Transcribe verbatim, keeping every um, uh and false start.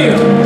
you.